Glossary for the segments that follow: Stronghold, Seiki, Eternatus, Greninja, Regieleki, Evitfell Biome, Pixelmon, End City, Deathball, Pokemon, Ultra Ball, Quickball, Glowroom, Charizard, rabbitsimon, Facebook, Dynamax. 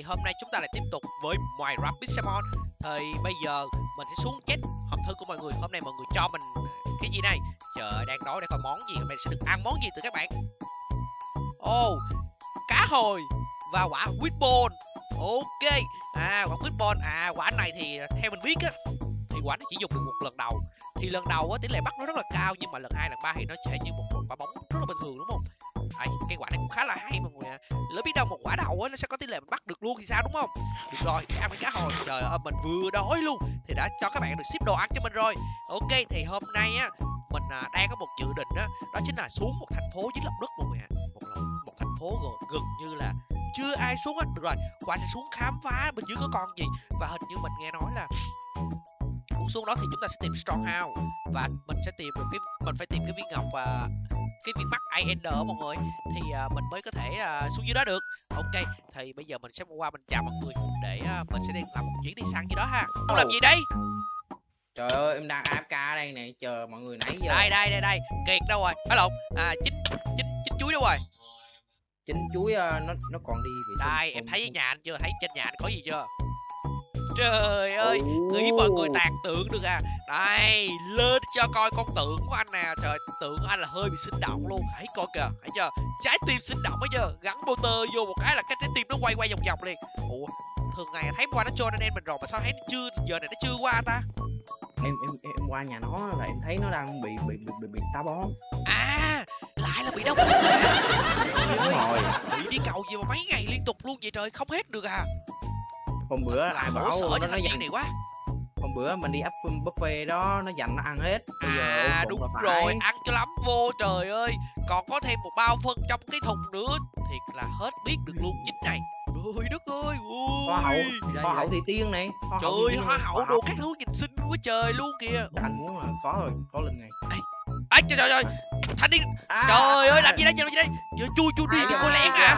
Thì hôm nay chúng ta lại tiếp tục với ngoài rabbitsimon. Thì bây giờ mình sẽ xuống chết hộp thư của mọi người. Hôm nay mọi người cho mình cái gì đây? Trời ơi, đang đói để coi món gì. Hôm nay sẽ được ăn món gì từ các bạn? Ồ, cá hồi và quả Quickball. Ok, quả Quickball. Quả này thì theo mình biết á, thì quả nó chỉ dùng được một lần đầu. Thì lần đầu á, tỷ lệ bắt nó rất là cao. Nhưng mà lần 2, lần 3 thì nó sẽ như một quả bóng rất là bình thường, đúng không? Cái quả này cũng khá là hay mọi người ạ. Lỡ biết đâu một quả đầu á, nó sẽ có tỷ lệ bắt được luôn thì sao, đúng không? Được rồi, ăn cái cá hồi. Trời ơi, mình vừa đói luôn. Thì đã cho các bạn được ship đồ ăn cho mình rồi. Ok, thì hôm nay á, mình đang có một dự định á, đó chính là xuống một thành phố dưới lòng đất mọi người ạ. Một thành phố gần như là chưa ai xuống hết. Được rồi, Quả sẽ xuống khám phá bên dưới có con gì. Và hình như mình nghe nói là muốn xuống đó thì chúng ta sẽ tìm Stronghold. Và mình sẽ tìm được cái, mình phải tìm cái viên ngọc và cái viên mắt IN ở mọi người. Thì mình mới có thể xuống dưới đó được. Ok, thì bây giờ mình sẽ qua mình chào mọi người. Để mình sẽ đi làm một chuyến đi săn dưới đó ha. Không làm gì đây? Trời ơi, em đang AFK đây nè, chờ mọi người nãy giờ. Đây. Kiệt đâu rồi? Phải lộn. Chín chuối đâu rồi? Chín chuối nó còn đi vệ sinh. Đây, em thấy nhà anh chưa? Thấy trên nhà anh có gì chưa? Trời ơi, nghĩ mọi người tàn tượng được à. Đây, lên cho coi con tượng của anh nè. Trời, tượng của anh là hơi bị sinh động luôn. Hãy coi kìa, hãy chờ. Trái tim sinh động bây giờ. Gắn motor vô một cái là cái trái tim nó quay quay vòng vòng liền. Ủa, thường ngày thấy qua nó cho nên em mình rồi. Mà sao thấy chưa, giờ này nó chưa qua ta? Em qua nhà nó là em thấy nó đang bị táo bón. Lại là bị đau bụng à. Đúng rồi. Bị đi cầu gì mà mấy ngày liên tục luôn vậy trời, không hết được à. Hôm bữa ai bảo nó dành này quá. Hôm bữa mình đi buffet đó, nó dành nó ăn hết. Đúng rồi, ăn cho lắm vô. Trời ơi, còn có thêm một bao phân trong cái thùng nữa. Thiệt là hết biết được luôn chính này. Trời đất ơi. Hoa hậu thì tiên này. Trời, hoa hậu đồ các thứ nhìn xinh quá trời luôn kìa. Anh muốn mà có rồi, có lần này. Trời ơi, Thanh đi. Trời ơi, làm gì đây? Vừa chui đi cho cô lẹn à.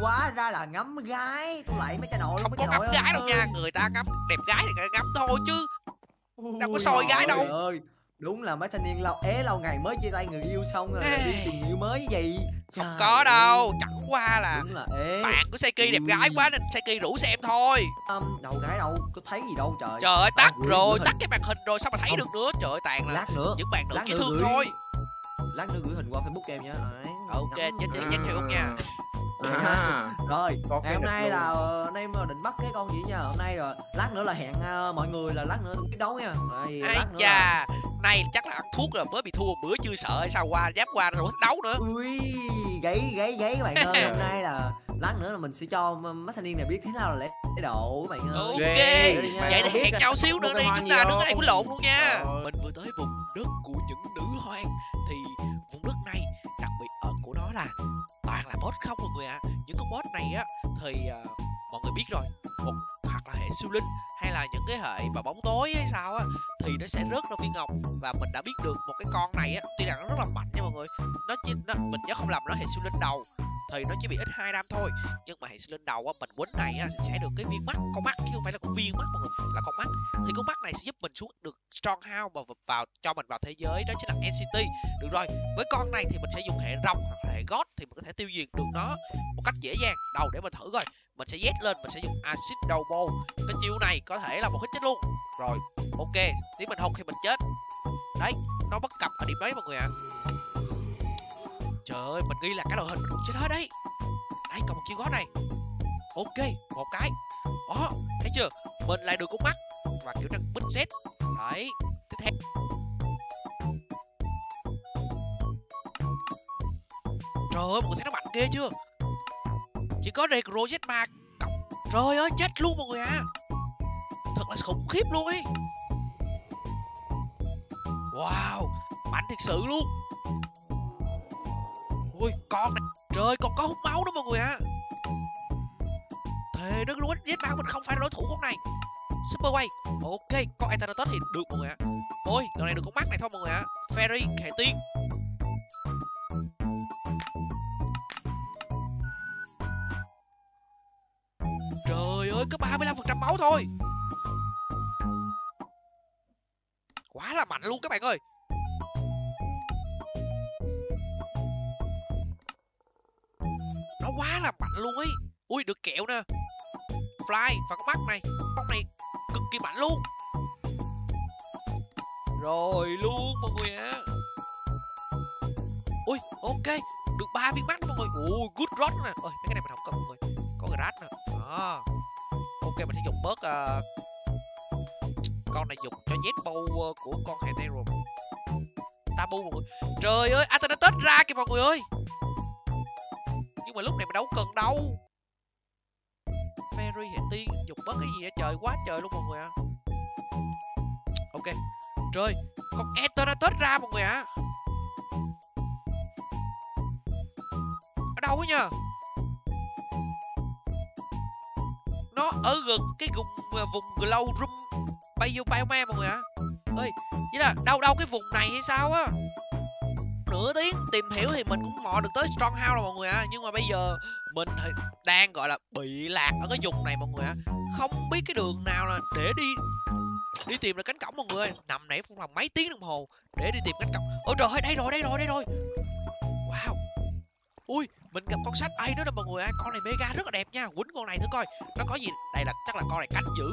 Quá ra là ngắm gái, tôi lại mấy cha nội. Không có ngắm gái đâu nha, người ta ngắm đẹp gái thì ngắm thôi chứ đâu có soi gái đâu. Ơi, đúng là mấy thanh niên lâu ngày mới chia tay người yêu xong rồi đi tìm người mới gì. Không có đâu, chẳng qua là bạn của Seiki đẹp gái quá nên Seiki rủ xem thôi. Đâu gái đâu, có thấy gì đâu trời. Trời ơi, tắt rồi, tắt cái màn hình rồi sao mà thấy được nữa. Trời ơi, tàn là những bạn nữ chỉ thương thôi. Lát nữa gửi hình qua Facebook em nha. Ok, nhắn Facebook nha. Rồi, còn ngày hôm nay là em định bắt cái con gì nha. Hôm nay rồi, lát nữa là hẹn mọi người là lát nữa tôi biết đấu nha. Ai chà, nay chắc là ăn thuốc rồi mới bị thua một bữa chưa sợ hay sao qua dám qua rồi đấu nữa. Ui, gáy các bạn ơi. Hôm nay là lát nữa là mình sẽ cho mấy thanh niên này biết thế nào là lễ độ các bạn ơi. Ok, vậy thì hẹn nhau xíu nữa đi, chúng ta đứng ở đây cũng lộn luôn nha. Mình vừa tới vùng đất của những nữ hoang. Thì vùng đất này đặc biệt ở của nó là toàn là boss không mọi người ạ. Những cái boss này á thì mọi người biết rồi, hoặc là hệ siêu linh hay là những cái hệ mà bóng tối hay sao á thì nó sẽ rớt ra viên ngọc. Và mình đã biết được một cái con này á, tuy rằng nó rất là mạnh nha mọi người, mình nhớ không lầm nó hệ siêu linh đầu thì nó chỉ bị ít 2 đam thôi. Nhưng mà hệ siêu linh đầu á, mình quấn này á sẽ được cái viên mắt, con mắt chứ không phải là con viên mắt mọi người, là con mắt. Thì con mắt này sẽ giúp mình xuống được Stronghold và vào cho mình vào thế giới đó chính là End City. Được rồi, với con này thì mình sẽ dùng hệ rồng hoặc là hệ gót thì mình có thể tiêu diệt được nó một cách dễ dàng. Đầu để mình thử coi. Mình sẽ Z lên, mình sẽ dùng acid đầu bô. Cái chiêu này có thể là một hit chết luôn. Rồi, ok, nếu mình không thì mình chết. Đấy, nó bất cập ở điểm đấy mọi người ạ. Trời ơi, mình nghĩ là cái đội hình mình cũng chết hết đấy. Đây, còn một chiêu gót này. Ok, một cái. Đó, thấy chưa? Mình lại được con mắt và kiểu năng bích Z. Đấy, tiếp theo. Trời ơi, mọi người thấy nó mạnh ghê chưa? Chỉ có Regro Z3 cộng. Trời ơi, chết luôn mọi người à. Thật là khủng khiếp luôn ấy. Wow, mạnh thiệt sự luôn. Ui, con này. Trời, còn có hút máu đó mọi người à. Thề đất luôn, Z3 mình không phải là đối thủ con này. Super Way. Ok, con Eternatus thì được mọi người ạ. Ôi, lần này được con mắt này thôi mọi người ạ. Fairy, hệ tiên. Có 35% máu thôi. Quá là mạnh luôn các bạn ơi. Nó quá là mạnh luôn ấy. Ui, được kẹo nè. Fly và con mắt này. Con này cực kỳ mạnh luôn. Rồi luôn mọi người ạ. À. Ui, ok, được 3 viên mắt mọi người. Ui, good rod nè. Ôi, mấy cái này mình không cần mọi người. Có grass nè. Đó. Ok, mình sẽ dùng bớt con này dùng cho Deathball của con hệ Terror. Tabu mọi người. Trời ơi, Eternatus ra kìa mọi người ơi. Nhưng mà lúc này mình đâu cần đâu. Fairy hệ tiên dùng bớt cái gì vậy trời, quá trời luôn mọi người ạ. À. Ok. Trời, con Eternatus ra mọi người ạ. À. Ở đâu ấy nha. Nó ở gần cái vùng Glowroom Biome mọi người ạ. Ơi, vậy là đâu đâu cái vùng này hay sao á. Nửa tiếng tìm hiểu thì mình cũng mò được tới Stronghold rồi mọi người ạ. À. Nhưng mà bây giờ mình đang gọi là bị lạc ở cái vùng này mọi người ạ. À. Không biết cái đường nào là để đi tìm được cánh cổng mọi người ơi. Nằm nãy cũng làm mấy tiếng đồng hồ để đi tìm cánh cổng. Ôi trời ơi, đây rồi. Wow. Ui, mình gặp con sách ấy nữa nè mọi người ơi. Con này mega rất là đẹp nha. Quýnh con này thử coi. Nó có gì? Đây là chắc là con này canh giữ.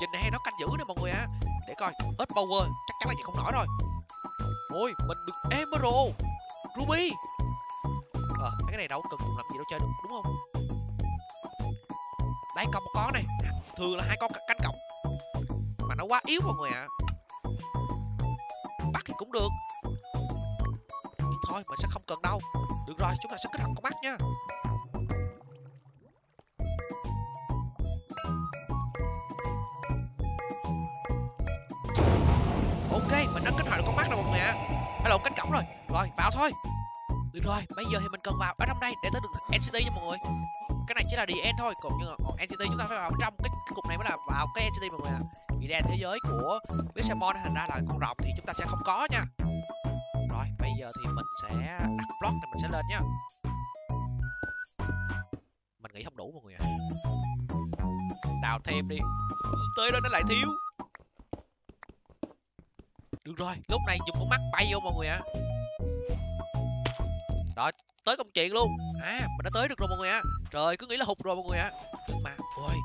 Nhìn này nó canh giữ nè mọi người ạ. Để coi, ít power chắc chắn là gì không nổi rồi. Ôi, mình được Emerald, Ruby. Mấy cái này đâu cần dùng làm gì đâu chơi được, đúng không? Đây còn một con này, thường là 2 con canh cổng. Mà nó quá yếu mọi người ạ. Bắt thì cũng được. Nhưng thôi mình sẽ không cần đâu. Được rồi, chúng ta sẽ kết hợp con mắt nha. Ok, mình đã kết hợp được con mắt rồi mọi người ạ. Hay là cánh cổng rồi. Rồi, vào thôi. Được rồi, bây giờ thì mình cần vào ở trong đây để tới được End City nha mọi người. Cái này chỉ là đi end thôi, còn như End City chúng ta phải vào trong cái cục này mới là vào cái End City mọi người ạ. Vì ra thế giới của Pixelmon thành ra là con rồng thì chúng ta sẽ không có nha. Rồi, bây giờ thì mình sẽ đặt block này mình sẽ lên nha. Mình nghĩ không đủ mọi người ạ. Đào thêm đi. Tới đó nó lại thiếu. Được rồi, lúc này dùng con mắt bay vô mọi người ạ. Đó, tới công chuyện luôn. À, mình đã tới được rồi mọi người ạ. Trời, cứ nghĩ là hụt rồi mọi người ạ. Nhưng mà, ôi.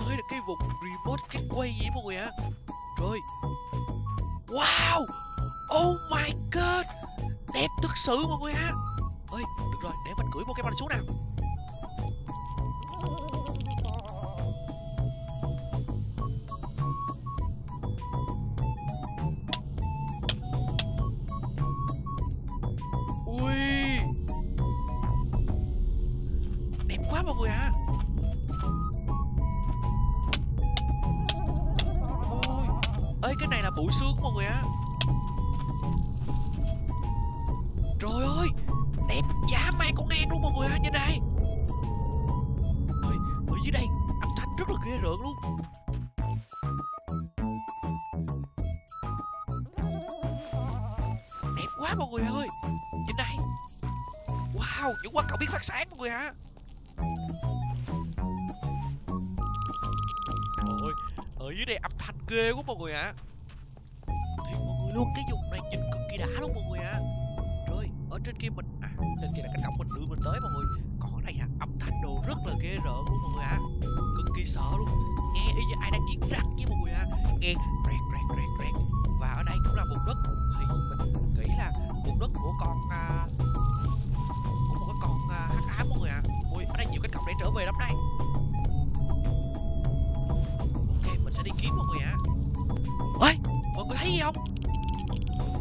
Tới được cái vùng remote gateway gì đó mọi người ạ. Trời. Wow. Oh my god. Đẹp thực sự mọi người ạ. Ôi, được rồi, để mình cưỡi Pokemon xuống nào. Bụi xương mọi người ạ. Trời ơi, đẹp giá man con nghe luôn mọi người ạ, nhìn đây. Ôi, ở dưới đây âm thanh rất là ghê rợn luôn. Đẹp quá mọi người ơi, nhìn đây. Wow, những quả cầu biết phát sáng mọi người ạ. Ôi, ở dưới đây âm thanh ghê quá mọi người ạ. Luôn cái vùng này nhìn cực kỳ đã luôn mọi người ạ. À. Rồi, ở trên kia mình trên kia là cánh cổng mình đưa mình tới mọi người. Còn ở đây là âm thanh đồ rất là ghê rợn luôn mọi người ạ. À. Cực kỳ sợ luôn. Nghe y như ai đang giết rắc với mọi người ạ. À. Nghe rẹt. Và ở đây cũng là vùng đất thì mình nghĩ là vùng đất của con hắc ám mọi người ạ. À. Ui, ở đây nhiều cánh cổng để trở về lắm đây. Ok, mình sẽ đi kiếm mọi người ạ. À. Ôi, mọi người thấy gì không?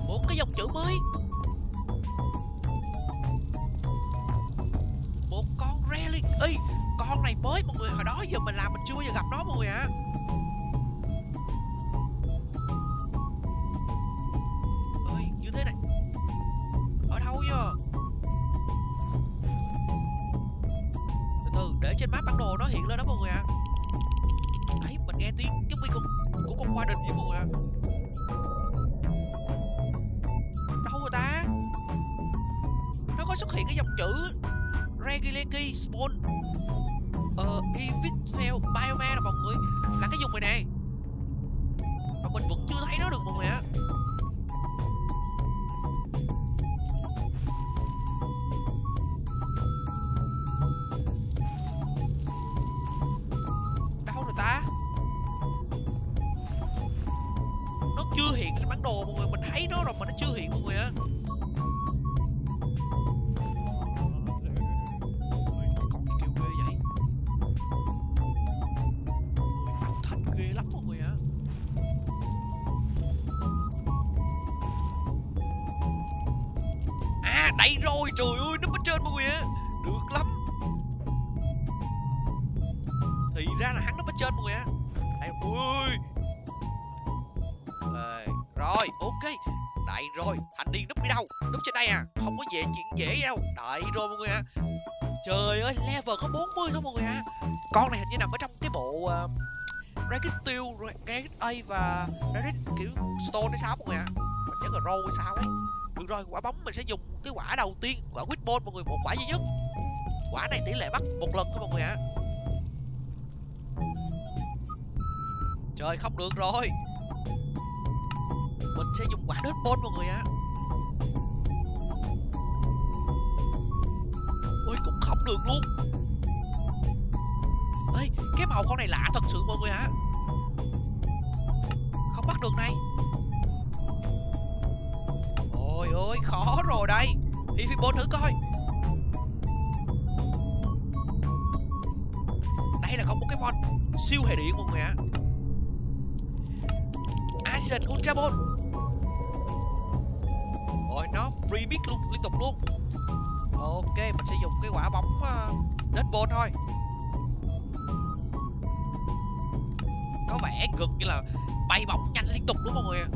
Một cái dòng chữ mới. Một con Regieleki. Ê, con này mới mọi người, hồi đó giờ mình làm mình chưa bao giờ gặp nó mọi người ạ. À. Ơi, như thế này. Ở đâu nhờ? Từ từ, để trên map bản đồ nó hiện lên đó mọi người ạ. À. Đấy, mình nghe tiếng giống như của con qua đình vậy mọi người ạ. À. Xuất hiện cái dòng chữ Regieleki spawn Evitfell Biome là mọi người, là cái vùng này nè. Mà mình vẫn chưa thấy nó được mọi người ạ. chưa hiện trên bản đồ mọi người, mình thấy nó rồi mà nó chưa hiện mọi người á. Đấy rồi, trời ơi, nó bên trên mọi người á. Được lắm. Thì ra là hắn nó bên trên mọi người á. Đây, ui. Rồi, ok. Đây rồi, Thành đi núp đi đâu? Núp trên đây à, không có dễ chuyện dễ đâu. Đấy rồi mọi người ạ. Trời ơi, level có 40 thôi mọi người ạ. Con này hình như nằm ở trong cái bộ Steel, Racket A và Racket kiểu Stone hay sao mọi người ạ. Mình nhớ là Roll hay sao ấy. Được rồi, quả bóng mình sẽ dùng cái quả đầu tiên, quả Quickball mọi người, một quả duy nhất. Quả này tỷ lệ bắt một lần thôi mọi người ạ. Trời, không được rồi. Mình sẽ dùng quả Deathball mọi người ạ. Ôi, cũng không được luôn. Ê, cái màu con này lạ thật sự mọi người ạ. Không bắt được này. Ôi ơi, khó rồi đây. Thì Pixelmon thử coi. Đây là con Pokemon siêu hệ điện mọi người ạ. Action Ultra Ball. Rồi nó free mix luôn, liên tục luôn. Ok, mình sẽ dùng cái quả bóng Deathball thôi. Có vẻ cực như là bay bóng nhanh liên tục đúng không mọi người ạ.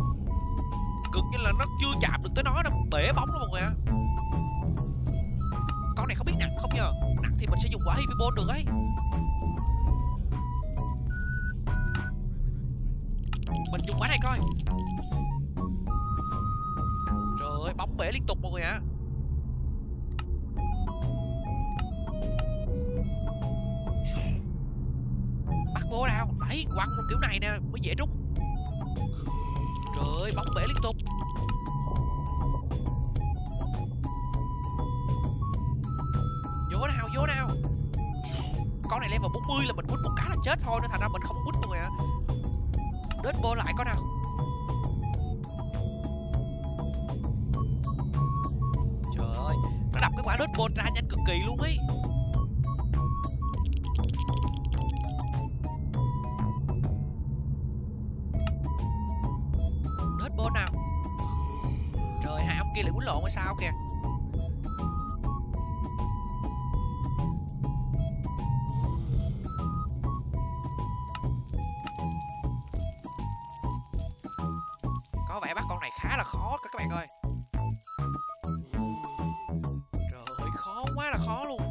Cực như là nó chưa chạm được tới nó đâu, bể bóng đó mọi người ạ. Con này không biết nặng không nhờ. Nặng thì mình sẽ dùng quả Heavy Ball được ấy. Mình dùng quả này coi. Trời ơi, bóng bể liên tục mọi người ạ. Bắt vô nào. Đấy, quăng một kiểu này nè mới dễ rút. Trời ơi, bóng bể liên tục. Vô nào, vô nào. Con này level 40 là mình quýt một cái là chết thôi, nên thành ra mình không quýt mọi người ạ. Đớt bô lại con nào. Trời ơi, nó đập cái quả đớt bô ra nhanh cực kỳ luôn ấy. Kia lại quấn lộn hay sao kìa. Có vẻ bắt con này khá là khó các bạn ơi. Trời ơi, khó quá là khó luôn.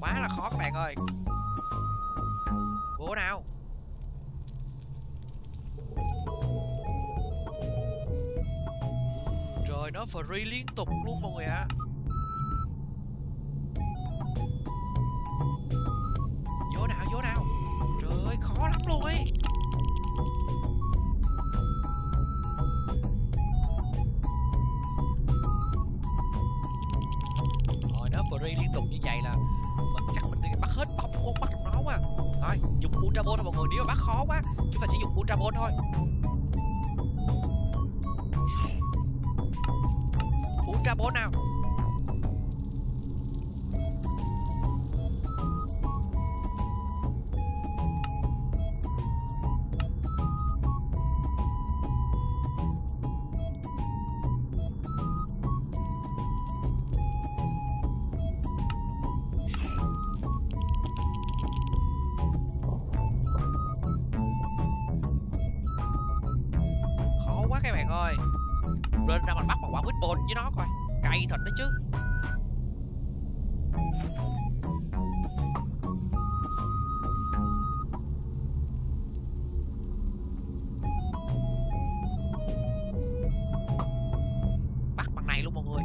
Quá là khó các bạn ơi. Bố nào. Rồi nó free liên tục luôn mọi người ạ. Vô nào, vô nào. Trời ơi, khó lắm luôn ấy. Rồi nó free liên tục như vậy là mình chắc mình bắt hết bóng không bắt nó quá. Thôi, dùng Ultra Ball thôi mọi người, nếu mà bắt khó quá, chúng ta sẽ dùng Ultra Ball thôi. Ultra Ball nào. Lên ra mình bắt một quả Quickball với nó coi. Cay thật đó chứ. Bắt bằng này luôn mọi người.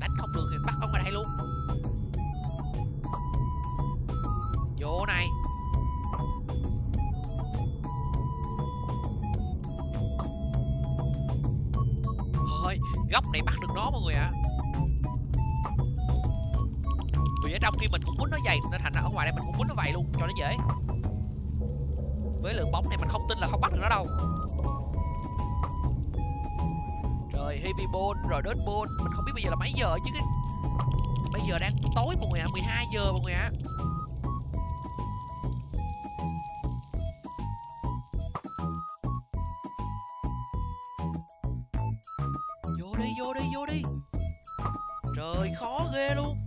Đánh không được thì bắt ông ngoài đây luôn. Vô này. góc này bắt được nó mọi người ạ. Vì ở trong khi mình cũng muốn nó dày nên thành ra ở ngoài đây mình cũng muốn nó vậy luôn cho nó dễ. Với lượng bóng này mình không tin là không bắt được nó đâu. Trời, Heavy Ball rồi Death Ball, mình không biết bây giờ là mấy giờ chứ cái... Bây giờ đang tối mọi người ạ, 12 giờ mọi người ạ. Vô đi. Trời, khó ghê luôn.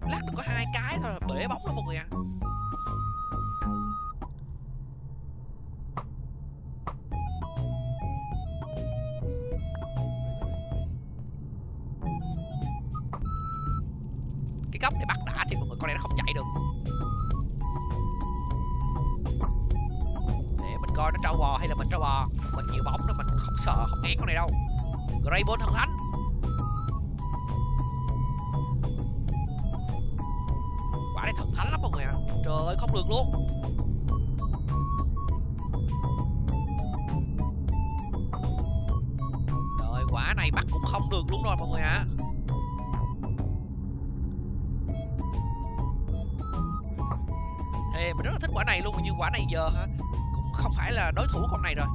Lát được có 2 cái thôi là bể bóng luôn mọi người ạ. Cái góc để bắt đã thì mọi người, con này nó không chạy được. Coi nó trâu bò hay là mình trâu bò. Mình nhiều bóng đó, mình không sợ, không ngán con này đâu. Grey Ball thần thánh. Quả này thần thánh lắm mọi người ạ. Trời ơi, không được luôn. Trời, quả này bắt cũng không được luôn rồi mọi người ạ. Thề, mình rất là thích quả này luôn. Nhưng quả này giờ hả, không phải là đối thủ con này rồi.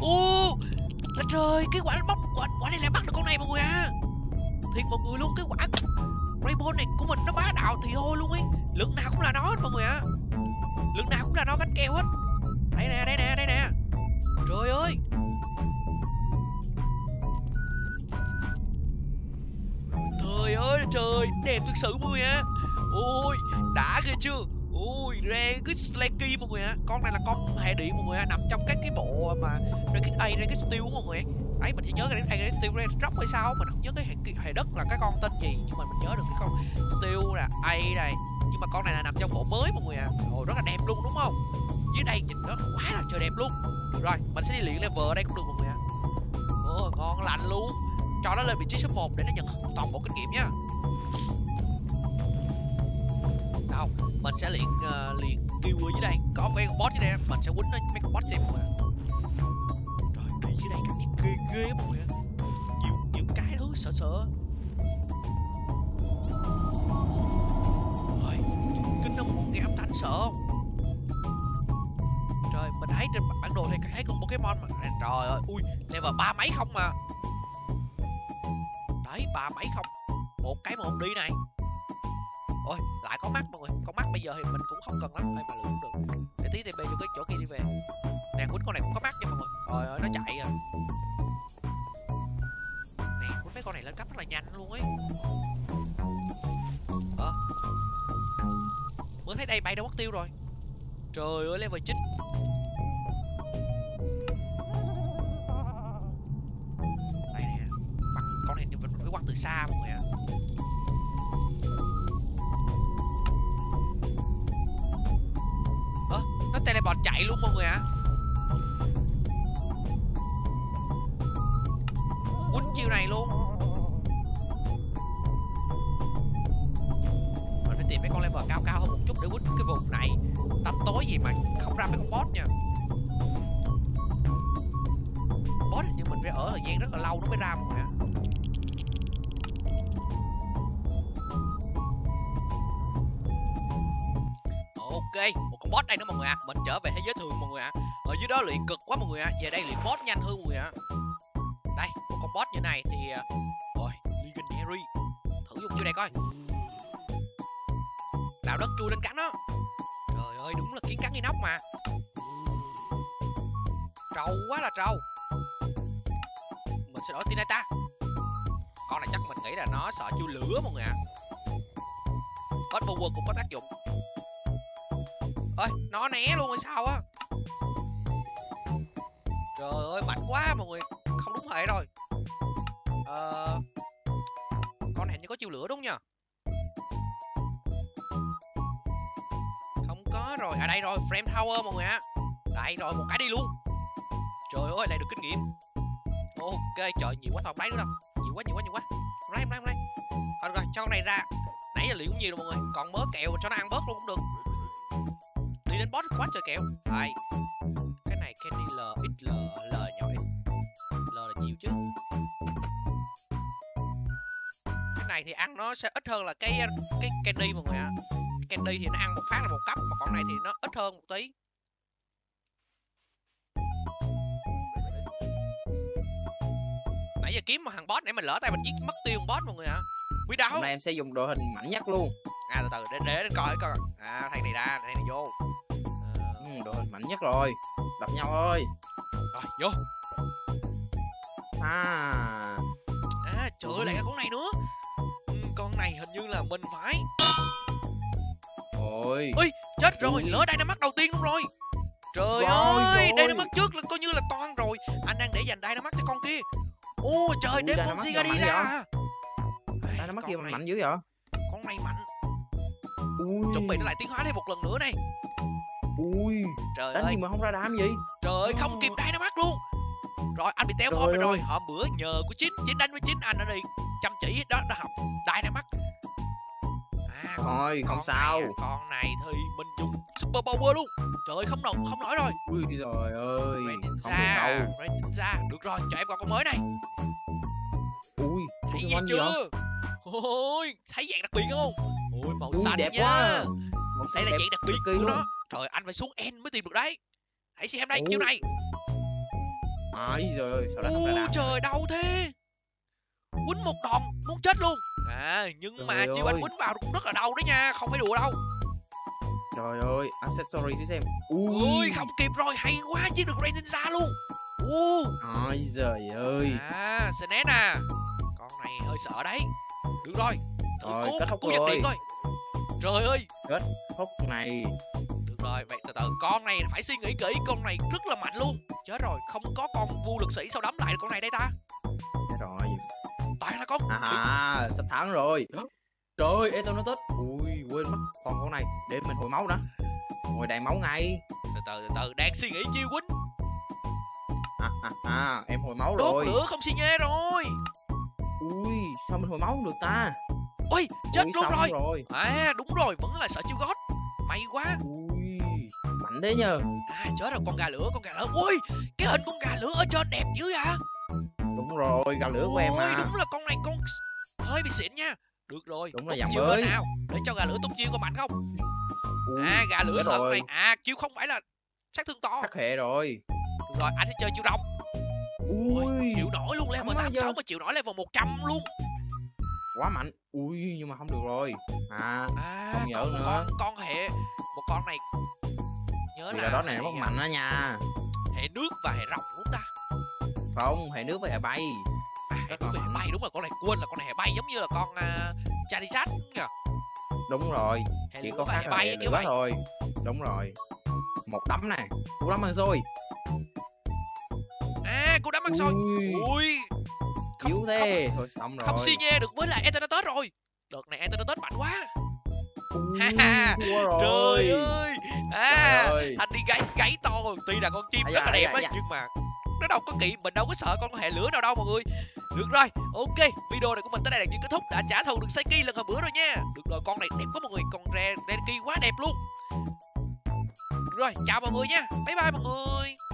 Ô, là trời, cái quả bóng quả này lại bắt được con này mọi người à. Thiệt mọi người luôn, cái quả Rainbow này của mình nó bá đạo thì thôi luôn ấy. Lượng nào cũng là nó hết mọi người ạ. Lượng nào cũng là nó gánh keo hết. Đây nè. Trời ơi. Trời ơi trời, đẹp thực sự mọi người ạ. Ôi, đã ghê chưa. Ui, Regieleki mọi người ạ. Con này là con hệ điện mọi người ạ, nằm trong các cái bộ mà Regieleki, Regieleki mọi người ạ. Đấy, mình chỉ nhớ cái Regieleki, Regieleki hay sao, mình không nhớ cái hệ đất là cái con tên gì, nhưng mà mình nhớ được cái con Steel là A này. Nhưng mà con này là nằm trong bộ mới mọi người ạ. Ồ, rất là đẹp luôn đúng không? Dưới đây nhìn nó quá là trời đẹp luôn. Được rồi, mình sẽ đi luyện level ở đây cũng được mọi người ạ. Ồ, ngon lành luôn. Cho nó lên vị trí số 1 để nó nhận toàn bộ kinh nghiệm nha. Không, mình sẽ luyện kêu ở dưới đây, có mấy con boss dưới đây, mình sẽ quýnh mấy con boss dưới đây mọi người. Rồi đi dưới đây cảm giác ghê ghê mọi người, nhiều cái thứ sợ. Rồi kinh nó một nghe âm thanh sợ không? Trời, mình thấy trên bản đồ này thấy con Pokemon mà. Trời ơi, ui level 3 mấy không mà. Đấy, 3 mấy không, một cái mà không đi này. Ôi, lại có mắt mọi người. Con mắt bây giờ thì mình cũng không cần lắm. Thôi mà lượm cũng được. Để tí TP cho cái chỗ kia đi về. Nè, quýnh con này cũng có mắt nha mọi người. Trời ơi, nó chạy à. Nè, quýnh mấy con này lên cấp rất là nhanh luôn ấy. Mới thấy đây bay đâu mất tiêu rồi. Trời ơi, level 9. Đây nè. Bằng con này mình phải quăng từ xa mọi người ạ. Teleport chạy luôn mọi người ạ. Quýnh chiêu này luôn. Mình phải tìm mấy con level cao cao hơn một chút để quýnh cái vùng này. Tầm tối gì mà không ra mấy con boss nha. Boss nhưng mình phải ở thời gian rất là lâu nó mới ra mọi người ạ. Ok, một con boss đây nữa mọi người ạ. Mình trở về thế giới thường mọi người ạ. Ở dưới đó luyện cực quá mọi người ạ. Về đây luyện boss nhanh hơn mọi người ạ. Đây, một con boss như này thì ôi, legendary. Thử dùng chiêu này coi. Đào đất chui lên cắn đó. Trời ơi, đúng là kiến cắn inox mà. Trâu quá là trâu. Mình sẽ đổi Tinata. Con này chắc mình nghĩ là nó sợ chiêu lửa mọi người ạ. Boss power cũng có tác dụng. Ơi, nó né luôn hay sao á. Trời ơi, mạnh quá mọi người. Không đúng hệ rồi. Con này hình như có chiêu lửa đúng nhờ. Không có rồi. À đây rồi, Frame Tower mọi người ạ. Đây rồi, một cái đi luôn. Trời ơi, lại được kinh nghiệm. Ok, trời, nhiều quá thôi, không lấy nữa đâu. Nhiều quá. Không lấy. Thôi rồi, cho con này ra. Nãy giờ luyện cũng nhiều rồi mọi người. Còn mớ kẹo cho nó ăn bớt luôn cũng được. đến boss quá trời kẹo. Ai cái này candy L xl l nhỏ x l là nhiều chứ. Cái này thì ăn nó sẽ ít hơn là cái candy mọi người ạ. Candy thì nó ăn một phát là một cấp, mà còn này thì nó ít hơn một tí. Nãy giờ kiếm mà thằng boss để mình lỡ tay mình giết mất tiêu con boss mọi người ạ. Quý đâu. Hôm nay em sẽ dùng đội hình mạnh nhất luôn. À từ từ để coi coi. À thằng này ra, thằng này vô. Đội hình mạnh nhất rồi. Đập nhau ơi. Rồi vô. À trời ơi lại cái con này nữa. Con này hình như là mình phải. Ôi. Ui chết rồi, lỡ Dynamax đầu tiên luôn rồi. Trời ơi, Dynamax trước là coi như là toan rồi. Anh đang để dành Dynamax cho con kia. Ô trời, đem con Siga đi ra. Dynamax kia mạnh dữ vậy? Con này mạnh. Ui. Chuẩn bị nó lại tiến hóa thêm một lần nữa này. Ui. Trời ơi. Mà không ra đám gì. Trời ơi, không kịp Dynamax luôn. Rồi anh bị téo phone rồi. Hôm bữa nhờ của Chín đánh với Chín, anh đã đi chăm chỉ đó đã học Dynamax. À, thôi không sao. Con này thì mình dùng super power luôn. Trời ơi không nổi rồi. Ui trời ơi. Greninja. Được rồi, cho em qua con mới này. Ui, thấy gì chưa? Ôi, thấy dạng đặc biệt không? Ôi màu xanh đẹp nha. Quá. Màu xanh là dạng đặc biệt của nó. Trời anh phải xuống end mới tìm được đấy. Hãy xem đây, chiêu này. Ai rồi, sao lại không ra đám? Trời đau thế. Quýnh một đòn muốn chết luôn. À nhưng trời mà chiêu anh quýnh vào cũng rất là đau đấy nha, không phải đùa đâu. Trời ơi, accessory thử xem. Ui không kịp rồi, hay quá chứ được Greninja luôn. Ai trời ơi. À Snet à. Con này hơi sợ đấy. Được rồi. Thôi kết thúc rồi. Trời ơi, kết thúc này. Được rồi, vậy từ từ con này phải suy nghĩ kỹ, con này rất là mạnh luôn. Chết rồi, không có con vua lực sĩ sao đấm lại con này đây ta. Rồi. Toàn là con. À, sắp thắng rồi. Trời ơi, Eternatus. Ui, quên mất còn con này, để mình hồi máu nữa. Hồi đầy máu ngay. Từ từ đang suy nghĩ chiêu quýnh. Em hồi máu rồi. Đốt lửa không xi nhê rồi. Ui, sao mình hồi máu không được ta? Ui, chết luôn rồi. À, đúng rồi, vẫn là sợ chiêu gót. May quá. Ui, mạnh thế nhờ. À, chết rồi, con gà lửa. Ui, cái hình con gà lửa ở trên đẹp dữ vậy. Đúng rồi, gà lửa của em mà. Đúng là con này con hơi bị xịn nha. Được rồi, đúng là dặm mới nào. Để cho gà lửa tung chiêu có mạnh không? À, gà lửa sợ con này. À, chiêu không phải là sát thương to. Sát hệ rồi. Được rồi, anh sẽ chơi chiêu rồng. Ui, chịu nổi luôn, level 86 mà chịu nổi level 100 luôn. Quá mạnh. Ui, nhưng mà không được rồi. Không nhớ nữa. Con hệ một con này. Nhớ là đó này nó mạnh đó nha. Hệ nước và hệ rồng đúng ta? Không, hệ nước với hệ bay. Hệ nước với hệ bay đúng rồi, con này quên là con này hệ bay giống như là con Charizard nhỉ? Đúng rồi. Chỉ có khác bay như vậy thôi. Đúng rồi. Một đấm này, cú đấm ăn xôi. À, cú đấm ăn xôi. Ui. Yếu thế. Thôi xong rồi. Không xi nhê được với lại Eternatus rồi. Đợt này Eternatus mạnh quá. Trời ơi. À, anh đi gáy to. Tuy là con chim rất là đẹp á, nhưng mà nó đâu có kỵ, mình đâu có sợ con hệ lửa nào đâu mọi người. Được rồi, ok, video này của mình tới đây là kết thúc. Đã trả thù được Seiki lần hồi bữa rồi nha. Được rồi, con này đẹp quá mọi người, con Regieleki quá đẹp luôn. Được rồi, chào mọi người nha. Bye bye mọi người.